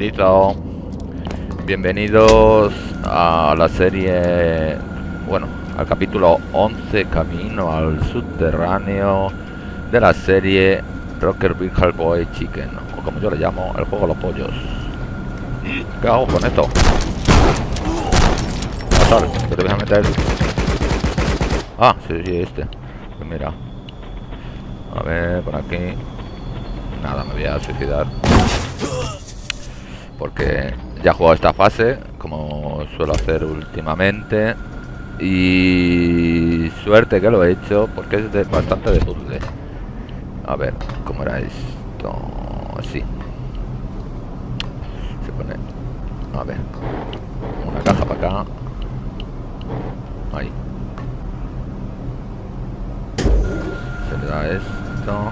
Maldito. Bienvenidos a la serie, bueno, al capítulo 11, Camino al Subterráneo, de la serie Rocketbirds Hardboiled Chicken, o como yo le llamo, el juego de los pollos. ¿Qué hago con esto? Pasar, que te voy a meter. Ah, sí, este. Pues mira. A ver, por aquí. Nada, me voy a suicidar. Porque ya he jugado esta fase, como suelo hacer últimamente. Y suerte que lo he hecho, porque es bastante de puzzle. A ver, ¿cómo era esto? Sí. Se pone... A ver. Una caja para acá. Ahí. Se le da esto.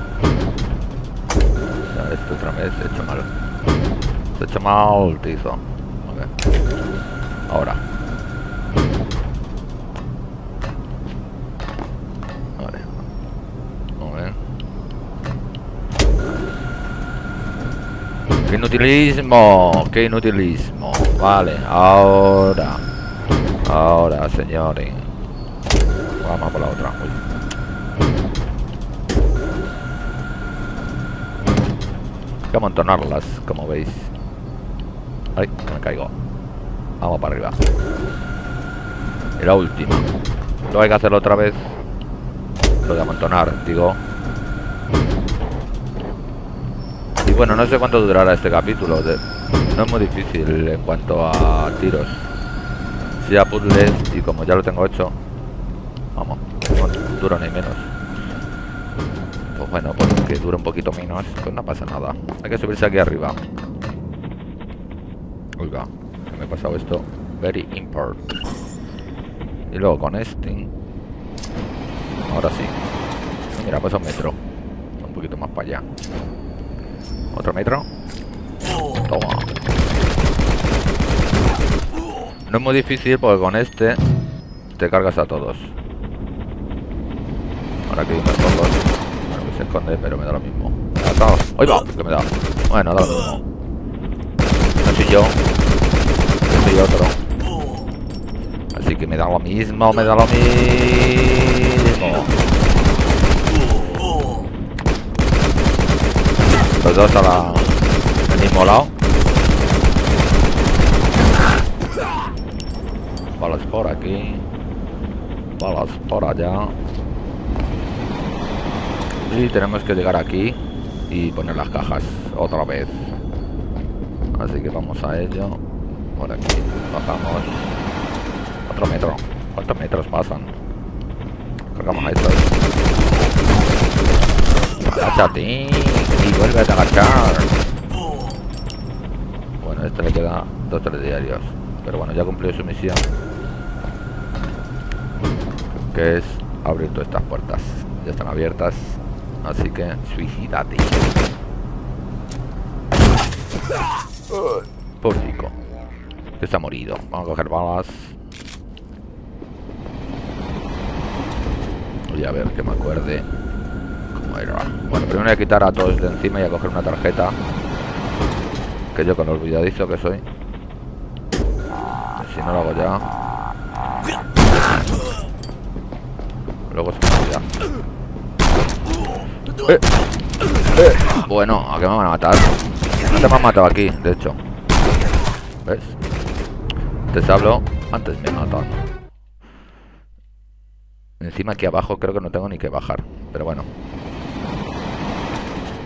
Ya esto otra vez, he hecho mal. Se ha hecho mal el tizo. A ver. Ahora. Vale. A ver. ¡Qué inutilismo! ¡Qué inutilismo! Vale, ahora. Ahora, señores. Vamos por la otra. Uy. Hay que amontonarlas, como veis. Ay, me caigo. Vamos para arriba. Y la última. Lo hay que hacerlo otra vez. Lo de amontonar, digo. Y bueno, no sé cuánto durará este capítulo. No es muy difícil en cuanto a tiros. Sí a puzzles, y como ya lo tengo hecho. Vamos, no duro ni menos. Pues bueno, pues que dure un poquito menos, pues no pasa nada. Hay que subirse aquí arriba. Oiga, que me he pasado esto. Very important. Y luego con este. Ahora sí. Mira, pasa un metro. Un poquito más para allá. Otro metro. Toma. No es muy difícil porque con este te cargas a todos. Ahora que hay unos pocos. Se esconde, pero me da lo mismo. ¡Ay, va! Que me da. Bueno, da lo mismo. No soy yo. No soy otro. Así que me da lo mismo, me da lo mismo. Los dos a la... al mismo lado. Balas por aquí. Balas por allá. Y tenemos que llegar aquí y poner las cajas otra vez. Así que vamos a ello. Por aquí bajamos. Otro metro. ¿Cuántos metros pasan? Cargamos a estos. ¡Agáchate! Y vuelve a agachar. Bueno, a este le queda 2 o 3 diarios. Pero bueno, ya cumplió su misión. Que es abrir todas estas puertas. Ya están abiertas. Así que suicídate. Por chico. Está morido. Vamos a coger balas. Voy a ver que me acuerde. ¿Cómo era? Bueno, primero voy a quitar a todos de encima y a coger una tarjeta. Que yo con olvidadizo que soy. Si no lo hago ya. Luego se me olvida. Bueno, ¿a qué me van a matar? No te me han matado aquí, de hecho. ¿Ves? Te hablo, antes me matan. Encima aquí abajo creo que no tengo ni que bajar. Pero bueno.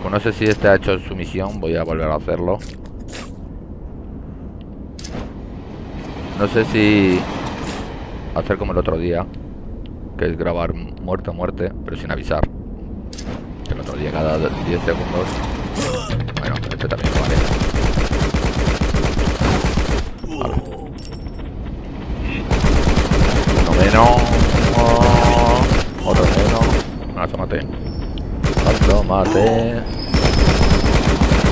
Pues no sé si este ha hecho su misión. Voy a volver a hacerlo. No sé si hacer como el otro día, que es grabar muerte a muerte, pero sin avisar. El otro día cada 10 segundos. Bueno, este también vale. Vale. Uno menos. Otro menos. Más tomate. Más tomate.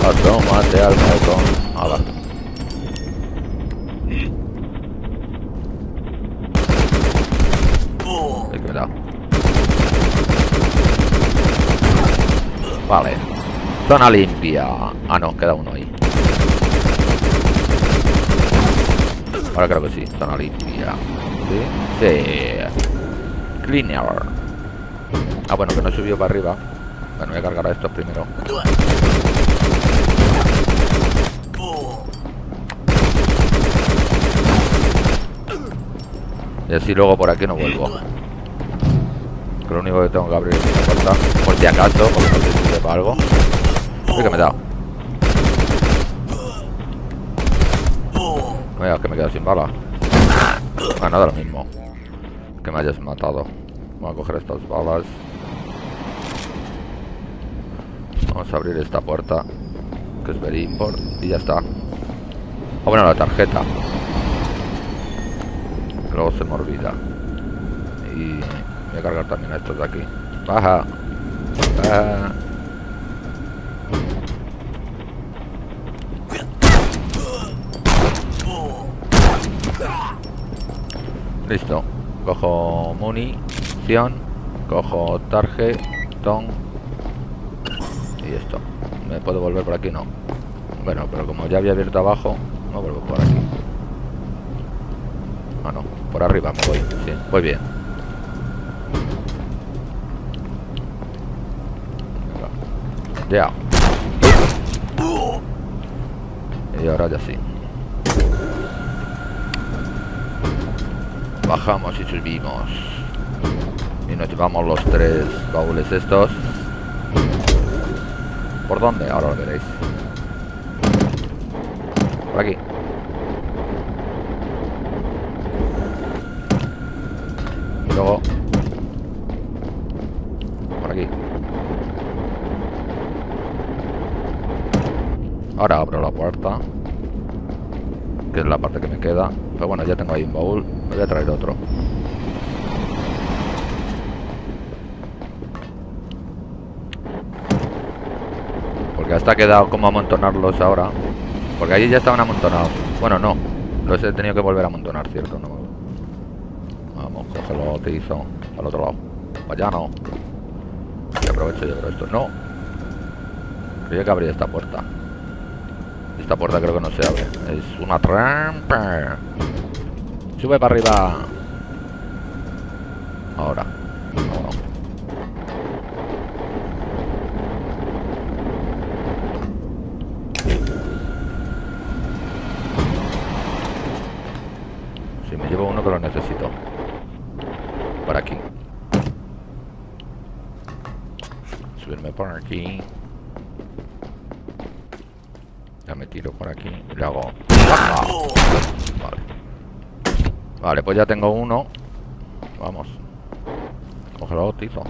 Más tomate al balcón. Abajo. Hay que ver. Vale, zona limpia. Ah, no, queda uno ahí. Ahora creo que sí, zona limpia. Sí, sí. Cleaner. Ah, bueno, que no he subido para arriba. Bueno, voy a cargar a estos primero. Y así luego por aquí no vuelvo. Lo único que tengo que abrir es la puerta, por si acaso, porque no sé si sirve para algo. ¿Qué me da? Mira, es que me he quedado sin bala. Ah, nada, lo mismo que me hayas matado. Vamos a coger estas balas. Vamos a abrir esta puerta, que es very important, y ya está. Ah, bueno, la tarjeta. Que luego se me olvida. Y voy a cargar también a estos de aquí. Baja. Baja. Listo. Cojo munición. Cojo tarjetón. Y esto. ¿Me puedo volver por aquí? No. Bueno, pero como ya había abierto abajo, no vuelvo por aquí. Ah, no. Por arriba me voy. Sí, voy bien. Ya. Y ahora ya sí. Bajamos y subimos. Y nos llevamos los tres baúles estos. ¿Por dónde? Ahora lo veréis. Por aquí. Y luego por aquí. Ahora abro la puerta, que es la parte que me queda. Pero bueno, ya tengo ahí un baúl. Me voy a traer otro. Porque hasta ha quedado como amontonarlos ahora. Porque allí ya estaban amontonados. Bueno, no. Los he tenido que volver a amontonar, ¿cierto? No. Vamos, cógelo, te hizo. Al otro lado. Allá no. Y aprovecho yo por esto. No. Creía que abría esta puerta. Esta puerta creo que no se abre. Es una trampa. Sube para arriba. Ahora. Vámonos. Si me llevo uno que lo necesito. Por aquí. Subirme por aquí. Me tiro por aquí y le hago. ¡Ah! Vale. Vale, pues ya tengo uno. Vamos. Cógelo, tizo.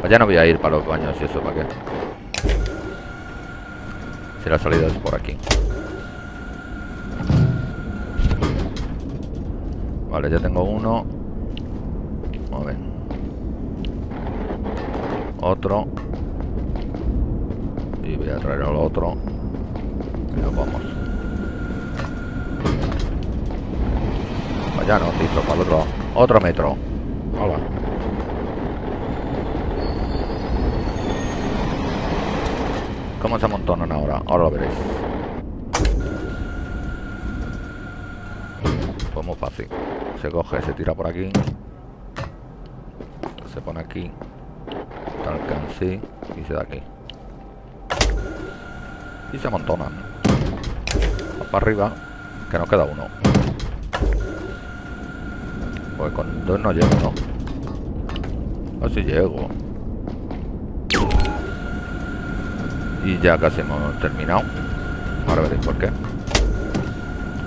Pues ya no voy a ir para los baños y eso, ¿para qué? Si la salida es por aquí. Vale, ya tengo uno. A ver. Otro. Y voy a traer al otro. Nos vamos. Allá no, listo, para el otro. Otro metro. Hola. ¿Cómo se amontonan ahora? Ahora lo veréis. Fue muy fácil. Se coge, se tira por aquí. Se pone aquí. Te alcancé y se da aquí. Y se amontonan. Para arriba, que nos queda uno. Pues con dos no llego, no. Así llego. Y ya casi hemos terminado. Ahora veréis por qué.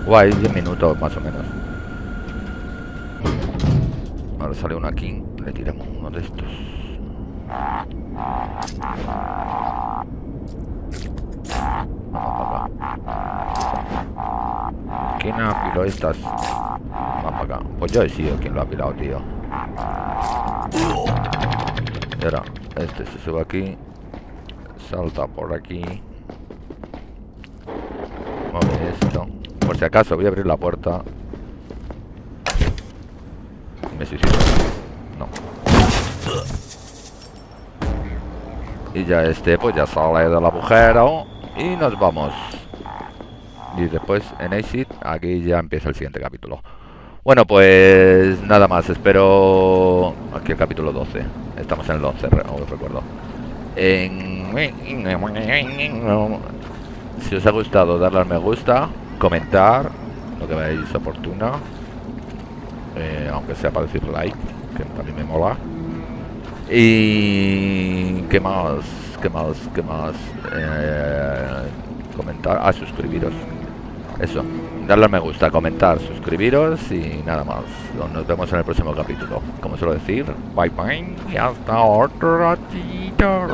Guay, 10 minutos más o menos. Ahora sale uno aquí. Le tiramos uno de estos. Vamos acá. ¿Quién ha apilado estas? Vamos acá. Pues yo he sido quien lo ha apilado, tío. Y ahora, este se sube aquí. Salta por aquí. Mueve esto. Por si acaso voy a abrir la puerta. Y me suicido. No. Y ya este, pues ya sale del agujero. Y nos vamos. y después en Exit aquí ya empieza el siguiente capítulo. Bueno, pues nada más, espero aquí el capítulo 12. Estamos en el 11, no recuerdo. Si os ha gustado, darle al me gusta, comentar lo que veáis oportuna, aunque sea para decir like, que también me mola. Y qué más, comentar, suscribiros, eso, darle al me gusta, comentar, suscribiros y nada más. Nos vemos en el próximo capítulo. Como suelo decir, bye bye y hasta otro ratito.